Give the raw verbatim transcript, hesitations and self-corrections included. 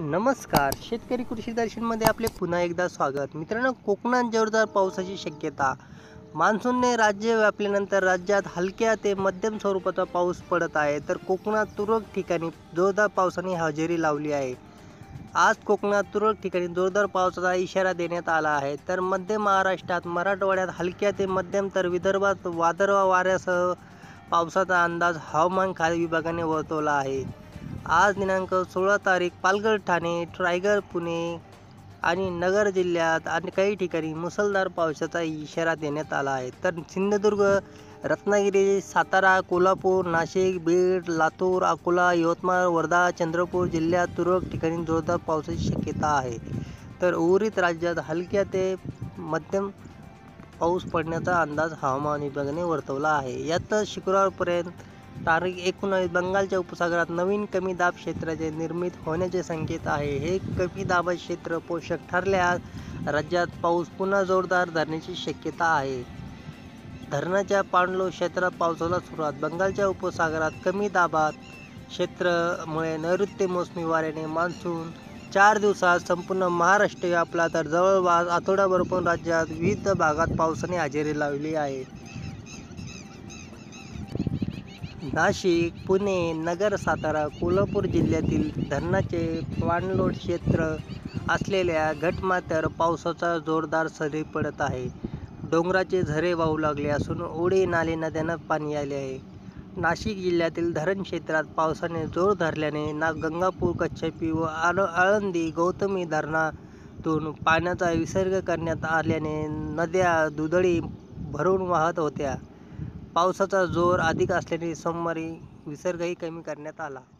नमस्कार, शेतकरी कृषिदर्शनमध्ये आपले पुन्हा एकदा स्वागत। मित्रांनो, कोकणात जोरदार पावसाची शक्यता। मान्सूनने राज्य व्यापल्यानंतर राज्यात हलक्या ते मध्यम स्वरूपाचा पाऊस पडत आहे, तर कोकणात तुरळक ठिकाणी जोरदार पावसाने हजेरी लावली आहे। आज कोकणात तुरळक ठिकाणी जोरदार पावसाचा इशारा देण्यात आला आहे, तर मध्य महाराष्ट्रात मराठवाड्यात हलक्या ते मध्यम तर विदर्भात वादळवा वाऱ्यासह पावसाचा अंदाज हवामान खाते विभागाने वर्तवला आहे। आज दिनांक सोळा तारीख पालघर, ठाणे, रायगड, पुणे आणि नगर जिल्ह्यात आणि काही ठिकाणी मुसळधार पावसाचा इशारा देण्यात आला आहे, तर सिंधुदुर्ग, रत्नागिरी, सातारा, कोल्हापूर, नाशिक, बीड, लातूर, अकोला, यवतमाळ, वर्धा, चंद्रपूर जिल्ह्यात तुरळक ठिकाणी जोरदार पावसाची शक्यता आहे। तर उर्वरित राज्यात हलक्या ते मध्यम पाऊस पडण्याचा अंदाज हवामान विभागाने वर्तवला आहे। यातच शुक्रवारपर्यंत तारीख एकोणावीस बंगालच्या उपसागरात नवीन कमी दाब क्षेत्राचे निर्मित होण्याचे संकेत आहे। हे कमी दाबाचे क्षेत्र पोषक ठरल्यास राज्यात पाऊस पुन्हा जोरदार धरण्याची शक्यता आहे। धरणाच्या पाणलोट क्षेत्रात पावसाला सुरुवात। बंगालच्या उपसागरात कमी दाबात क्षेत्रामुळे नैऋत्य मोसमी वाऱ्याने मान्सून चार दिवसात संपूर्ण महाराष्ट्र व्यापला, तर जवळपास आठवडाभर पण राज्यात विविध भागात पावसाने हजेरी लावली आहे। नाशिक, पुणे, नगर, सातारा, कोल्हापूर जिल्ह्यातील धरणाचे पाणलोट क्षेत्र असलेल्या घटमाथ्यावर पावसाचा जोरदार सरी पडत आहे। डोंगराचे झरे वाहू लागले असून ओढे, नाले, नद्यांना पाणी आले आहे। नाशिक जिल्ह्यातील धरण क्षेत्रात पावसाने जोर धरल्याने ना गंगापूर, कच्छपी व आळंदी, गौतमी धरणातून पाण्याचा विसर्ग करण्यात आल्याने नद्या दुधळी भरून वाहत होत्या। पावसाचा जोर अधिक असल्याने सोमवारी विसर्गही कमी करण्यात आला।